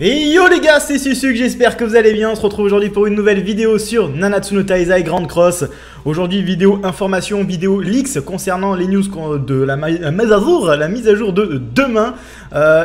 Et yo les gars, c'est Sussucre, j'espère que vous allez bien. On se retrouve aujourd'hui pour une nouvelle vidéo sur Nanatsu no Taizai Grand Cross. Aujourd'hui, vidéo information, vidéo leaks concernant les news de la mise à jour de demain.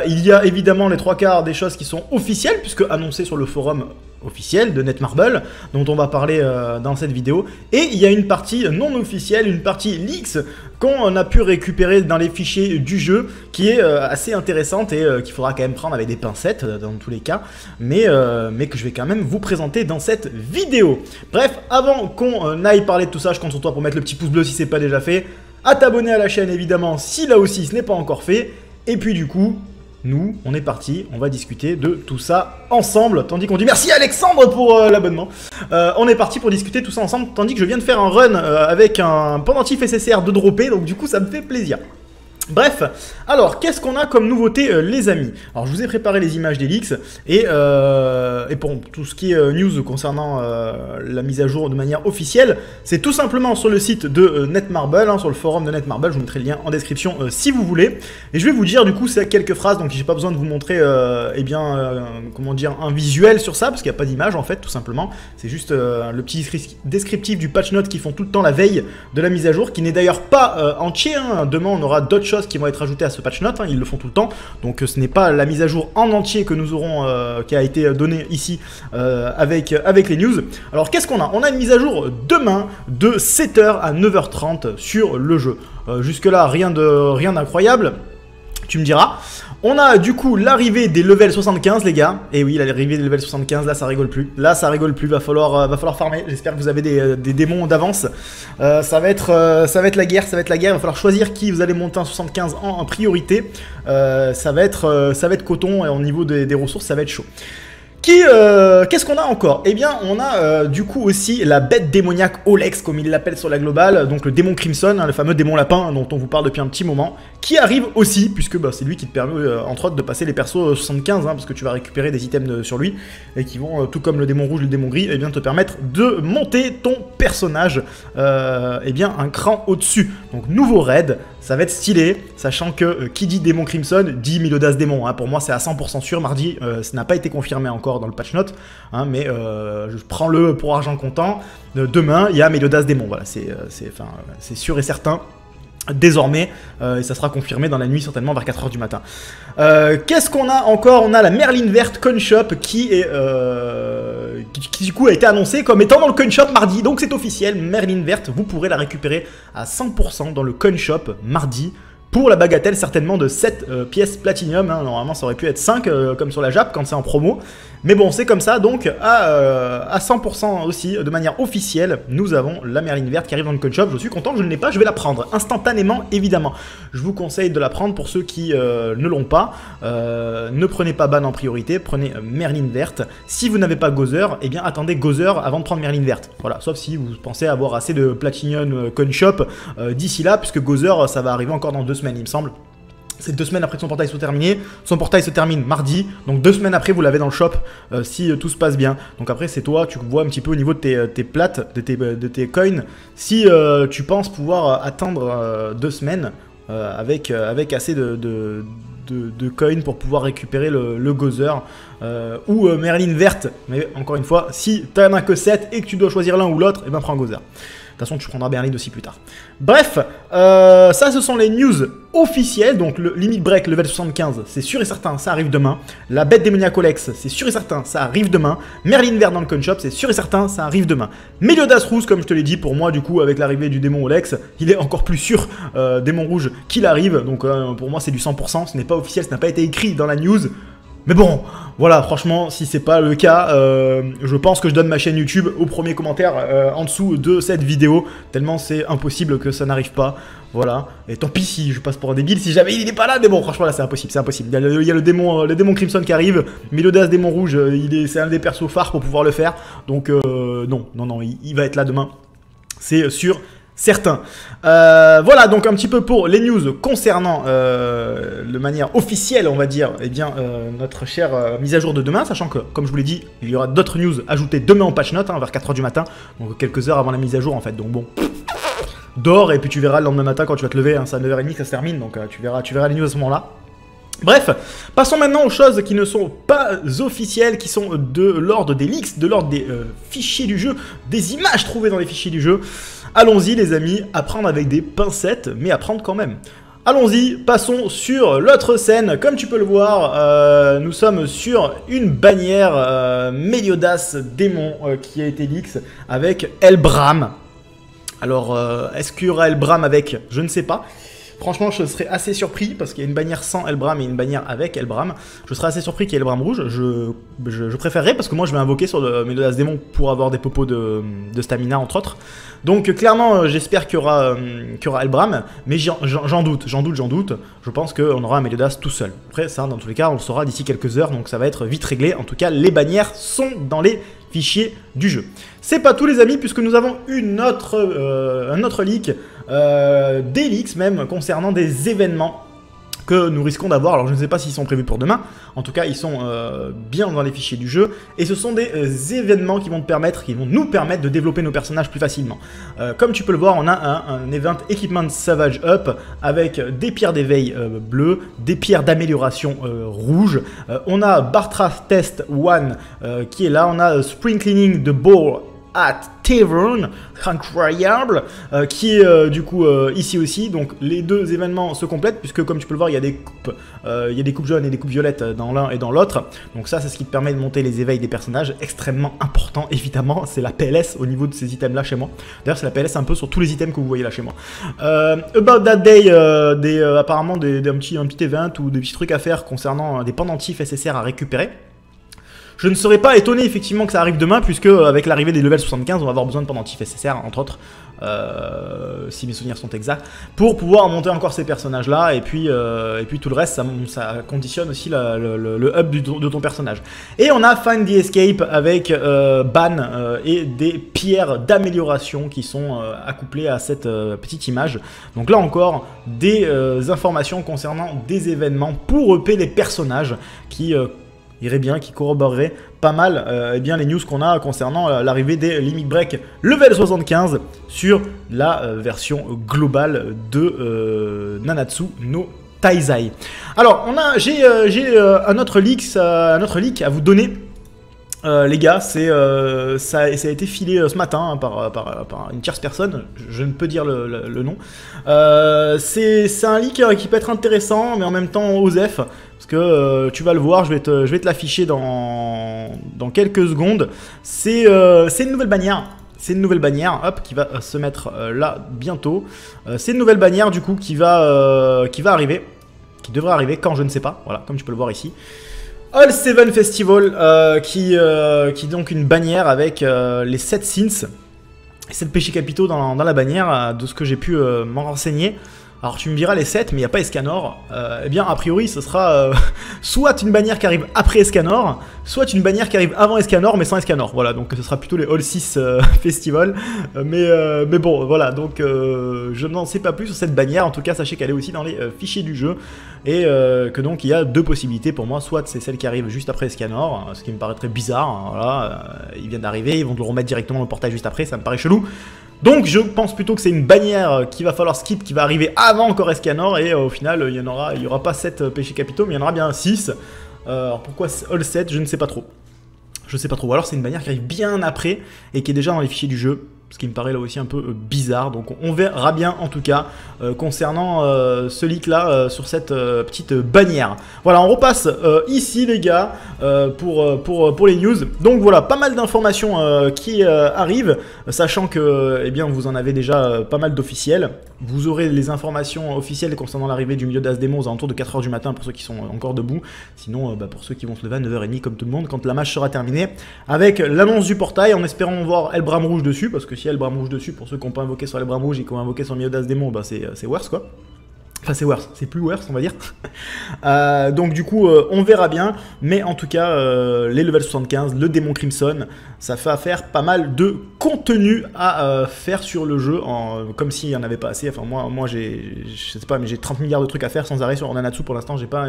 Il y a évidemment les trois quarts des choses qui sont officielles, puisque annoncées sur le forum officiel de Netmarble, dont on va parler dans cette vidéo. Et il y a une partie non officielle, une partie leaks qu'on a pu récupérer dans les fichiers du jeu, qui est assez intéressante et qu'il faudra quand même prendre avec des pincettes dans tous les cas, mais que je vais quand même vous présenter dans cette vidéo. Bref, avant qu'on aille parler de tout ça, je compte sur toi pour mettre le petit pouce bleu si c'est pas déjà fait, à t'abonner à la chaîne évidemment si là aussi ce n'est pas encore fait, et puis du coup... Nous, on est parti, on va discuter de tout ça ensemble, tandis qu'on dit merci Alexandre pour l'abonnement. On est parti pour discuter tout ça ensemble, tandis que je viens de faire un run avec un pendentif SSR de droppé, donc du coup ça me fait plaisir. Bref, alors qu'est-ce qu'on a comme nouveauté les amis? Alors je vous ai préparé les images des leaks et pour tout ce qui est news concernant la mise à jour de manière officielle, c'est tout simplement sur le site de Netmarble, hein, sur le forum de Netmarble, je vous mettrai le lien en description si vous voulez. Et je vais vous dire du coup c'est quelques phrases, donc j'ai pas besoin de vous montrer comment dire, un visuel sur ça, parce qu'il n'y a pas d'image en fait tout simplement. C'est juste le petit descriptif du patch note qu'ils font tout le temps la veille de la mise à jour, qui n'est d'ailleurs pas entier, hein. Demain on aura d'autres choses qui vont être ajoutées à ce patch note, hein, ils le font tout le temps, donc ce n'est pas la mise à jour en entier que nous aurons, qui a été donnée ici avec les news. Alors qu'est-ce qu'on a? On a une mise à jour demain de 7h à 9h30 sur le jeu. Jusque-là, rien d'incroyable, tu me diras. On a du coup l'arrivée des levels 75 les gars, et oui l'arrivée des levels 75 là ça rigole plus, va falloir farmer, j'espère que vous avez des démons d'avance, ça va être la guerre, il va falloir choisir qui vous allez monter en 75 en priorité, ça va être coton et au niveau des ressources ça va être chaud. Qu'est-ce qu'on a encore? Eh bien, on a du coup aussi la bête démoniaque Olex, comme il l'appelle sur la globale, donc le démon Crimson, hein, le fameux démon lapin dont on vous parle depuis un petit moment, qui arrive aussi, puisque bah, c'est lui qui te permet, entre autres, de passer les persos 75, hein, parce que tu vas récupérer des items sur lui, et qui vont, tout comme le démon rouge, le démon gris, eh bien, te permettre de monter ton personnage eh bien, un cran au-dessus. Donc, nouveau raid, ça va être stylé, sachant que qui dit démon Crimson, dit Meliodas démon, hein, pour moi c'est à 100% sûr, mardi, ça n'a pas été confirmé encore dans le patch note, hein, mais je prends le pour argent comptant, demain il y a Meliodas démon, voilà, c'est sûr et certain désormais, et ça sera confirmé dans la nuit certainement vers 4h du matin. Qu'est-ce qu'on a encore? On a la Merlin verte Coin Shop qui du coup a été annoncée comme étant dans le Coin Shop mardi, donc c'est officiel, Merlin verte, vous pourrez la récupérer à 100% dans le Coin Shop mardi, pour la bagatelle certainement de 7 pièces platinum, hein. Normalement ça aurait pu être 5 comme sur la Jap quand c'est en promo, mais bon c'est comme ça, donc à 100% aussi, de manière officielle, nous avons la Merlin verte qui arrive dans le coin shop. Je suis content que je ne l'ai pas, je vais la prendre instantanément évidemment, je vous conseille de la prendre pour ceux qui ne l'ont pas, ne prenez pas Ban en priorité, prenez Merlin verte, si vous n'avez pas Gozer, eh bien attendez Gozer avant de prendre Merlin verte, voilà, sauf si vous pensez avoir assez de platinum coin shop d'ici là, puisque Gozer ça va arriver encore dans 2 semaines il me semble. C'est 2 semaines après que son portail soit terminé. Son portail se termine mardi, donc 2 semaines après vous l'avez dans le shop si tout se passe bien. Donc après c'est toi, tu vois un petit peu au niveau de tes plates, de tes coins, si tu penses pouvoir atteindre 2 semaines avec assez de coins pour pouvoir récupérer le Gozer ou Merlin verte. Mais encore une fois, si t'en as que 7 et que tu dois choisir l'un ou l'autre, et ben prends Gozer. De toute façon, tu prendras Merlin aussi plus tard. Bref, ça, ce sont les news officielles. Donc, le Limit Break level 75, c'est sûr et certain, ça arrive demain. La bête démoniaque Olex, c'est sûr et certain, ça arrive demain. Merlin vert dans le coin shop, c'est sûr et certain, ça arrive demain. Meliodas rouge, comme je te l'ai dit, pour moi, du coup, avec l'arrivée du démon Olex, il est encore plus sûr, démon rouge, qu'il arrive. Donc, pour moi, c'est du 100%. Ce n'est pas officiel, ça n'a pas été écrit dans la news. Mais bon, voilà, franchement, si c'est pas le cas, je pense que je donne ma chaîne YouTube au premier commentaire en dessous de cette vidéo, tellement c'est impossible que ça n'arrive pas, voilà. Et tant pis si je passe pour un débile, si jamais il n'est pas là, mais bon, franchement, là, c'est impossible, c'est impossible. Il y a le démon Crimson qui arrive, Meliodas démon rouge, c'est un des persos phares pour pouvoir le faire, donc non, il va être là demain, c'est sûr. Certains. Voilà donc un petit peu pour les news concernant de manière officielle on va dire eh bien, notre chère mise à jour de demain, sachant que comme je vous l'ai dit il y aura d'autres news ajoutées demain en patch note hein, vers 4h du matin, donc quelques heures avant la mise à jour en fait, donc bon, dors et puis tu verras le lendemain matin quand tu vas te lever, hein, c'est à 9h30 que ça se termine, donc tu verras les news à ce moment là. Bref, passons maintenant aux choses qui ne sont pas officielles, qui sont de l'ordre des leaks, de l'ordre des fichiers du jeu, des images trouvées dans les fichiers du jeu. Allons-y les amis, à prendre avec des pincettes, mais à prendre quand même. Allons-y, passons sur l'autre scène. Comme tu peux le voir, nous sommes sur une bannière Meliodas démon qui a été leaks avec Elbram. Alors, est-ce qu'il y aura Elbram avec? Je ne sais pas. Franchement, je serais assez surpris, parce qu'il y a une bannière sans Elbram et une bannière avec Elbram. Je serais assez surpris qu'il y ait Elbram rouge. Je préférerais, parce que moi je vais invoquer sur le Meliodas démon pour avoir des popos de stamina, entre autres. Donc clairement, j'espère qu'il y aura Elbram, mais j'en doute. Je pense qu'on aura un Meliodas tout seul. Après, ça, dans tous les cas, on le saura d'ici quelques heures, donc ça va être vite réglé. En tout cas, les bannières sont dans les fichiers du jeu. C'est pas tout les amis, puisque nous avons une autre, un autre leak, des leaks même, concernant des événements que nous risquons d'avoir. Alors je ne sais pas s'ils sont prévus pour demain, en tout cas ils sont bien dans les fichiers du jeu, et ce sont des événements qui vont nous permettre de développer nos personnages plus facilement. Comme tu peux le voir, on a un event Equipment Savage Up, avec des pierres d'éveil bleues, des pierres d'amélioration rouges, on a Bartrath Test 1 qui est là, on a Spring Cleaning de Ball at Tavern, incroyable, qui est du coup ici aussi. Donc les deux événements se complètent, puisque comme tu peux le voir, il y a des coupes, jaunes et des coupes violettes dans l'un et dans l'autre. Donc ça, c'est ce qui te permet de monter les éveils des personnages, extrêmement important évidemment. C'est la PLS au niveau de ces items là chez moi. D'ailleurs, c'est la PLS un peu sur tous les items que vous voyez là chez moi. About That Day, apparemment un petit event ou des petits trucs à faire concernant des pendentifs SSR à récupérer. Je ne serais pas étonné effectivement que ça arrive demain, puisque avec l'arrivée des levels 75, on va avoir besoin de pendentifs SSR, entre autres, si mes souvenirs sont exacts, pour pouvoir monter encore ces personnages là, et puis tout le reste, ça conditionne aussi le hub de ton personnage. Et on a Find the Escape avec Ban et des pierres d'amélioration qui sont accouplées à cette petite image. Donc là encore, des informations concernant des événements pour EP les personnages qui irait bien, qui corroborerait pas mal eh bien, les news qu'on a concernant l'arrivée des Limit Break Level 75 sur la version globale de Nanatsu no Taizai. Alors, j'ai un autre leak à vous donner. Les gars, ça a été filé ce matin hein, par une tierce personne, je ne peux dire le nom. C'est un leak qui peut être intéressant, mais en même temps osef, parce que tu vas le voir, je vais te l'afficher dans quelques secondes. C'est une nouvelle bannière. C'est une nouvelle bannière, hop, qui va se mettre là bientôt. C'est une nouvelle bannière du coup qui devrait arriver quand, je ne sais pas. Voilà, comme tu peux le voir ici. All Seven Festival, qui est donc une bannière avec les 7 sins, 7 péchés capitaux dans la bannière, de ce que j'ai pu m'en renseigner. Alors tu me diras les 7, mais il n'y a pas Escanor. Eh bien, a priori, ce sera soit une bannière qui arrive après Escanor, soit une bannière qui arrive avant Escanor, mais sans Escanor. Voilà, donc ce sera plutôt les All 6 Festival. Mais bon, voilà, donc je n'en sais pas plus sur cette bannière. En tout cas, sachez qu'elle est aussi dans les fichiers du jeu. Et que donc, il y a deux possibilités pour moi. Soit c'est celle qui arrive juste après Escanor, ce qui me paraît très bizarre. Hein, voilà, ils viennent d'arriver, ils vont le remettre directement dans le portail juste après, ça me paraît chelou. Donc je pense plutôt que c'est une bannière qu'il va falloir skip, qui va arriver avant encore Escanor, et au final il n'y aura pas 7 péchés capitaux, mais il y en aura bien 6. Alors pourquoi all 7, je ne sais pas trop. Je sais pas trop, ou alors c'est une bannière qui arrive bien après, et qui est déjà dans les fichiers du jeu, ce qui me paraît là aussi un peu bizarre. Donc on verra bien en tout cas concernant ce leak là sur cette petite bannière. Voilà, on repasse ici les gars pour les news. Donc voilà, pas mal d'informations qui arrivent, sachant que eh bien, vous en avez déjà pas mal d'officiels. Vous aurez les informations officielles concernant l'arrivée du Meliodas démon aux alentours de 4h du matin pour ceux qui sont encore debout. Sinon pour ceux qui vont se lever à 9h30 comme tout le monde quand la match sera terminée, avec l'annonce du portail en espérant voir Elbram rouge dessus, parce que si Elbram rouge dessus, pour ceux qui n'ont pas invoqué sur Elbram rouge et qui ont invoqué sur Meliodas démon, bah c'est worse quoi. Enfin c'est worse, c'est plus worse on va dire. Donc du coup on verra bien, mais en tout cas les level 75, le démon Crimson, ça fait affaire pas mal de contenu à faire sur le jeu, comme s'il n'y en avait pas assez. Enfin moi j'ai, je sais pas, mais j'ai 30 milliards de trucs à faire sans arrêt sur Nanatsu pour l'instant. J'ai pas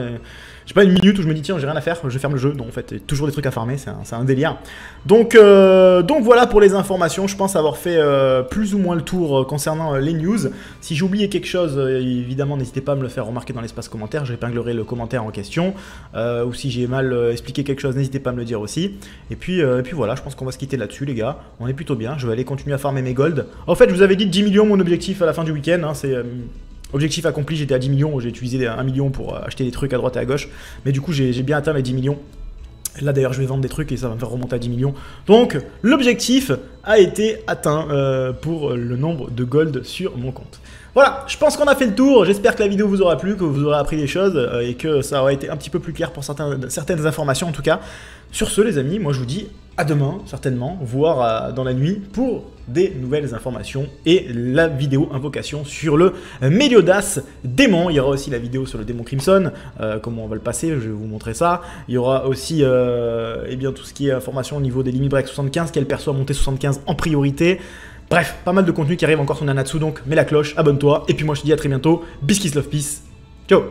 une minute où je me dis tiens j'ai rien à faire, je ferme le jeu. Non en fait, toujours des trucs à farmer, c'est un délire. Donc voilà pour les informations, je pense avoir fait plus ou moins le tour concernant les news. Si j'ai oublié quelque chose, évidemment n'hésitez pas à me le faire remarquer dans l'espace commentaire, j'épinglerai le commentaire en question, ou si j'ai mal expliqué quelque chose, n'hésitez pas à me le dire aussi. Et puis voilà, je pense qu'on va se quitter là-dessus les gars, on est plutôt bien, je vais aller continuer à farmer mes golds. En fait je vous avais dit 10 millions mon objectif à la fin du week-end, hein, c'est... objectif accompli, j'étais à 10 millions, j'ai utilisé 1 million pour acheter des trucs à droite et à gauche, mais du coup j'ai bien atteint mes 10 millions. Là d'ailleurs je vais vendre des trucs et ça va me faire remonter à 10 millions. Donc l'objectif a été atteint pour le nombre de gold sur mon compte. Voilà, je pense qu'on a fait le tour, j'espère que la vidéo vous aura plu, que vous aurez appris des choses et que ça aura été un petit peu plus clair pour certaines informations en tout cas. Sur ce les amis, moi je vous dis à demain certainement, voire dans la nuit pour des nouvelles informations et la vidéo invocation sur le Meliodas démon. Il y aura aussi la vidéo sur le démon Crimson, comment on va le passer, je vais vous montrer ça. Il y aura aussi eh bien, tout ce qui est information au niveau des limit break 75, quel perso a monté 75 en priorité. Bref, pas mal de contenu qui arrive encore sur Nanatsu, donc mets la cloche, abonne-toi, et puis moi je te dis à très bientôt, bis kiss love peace, ciao.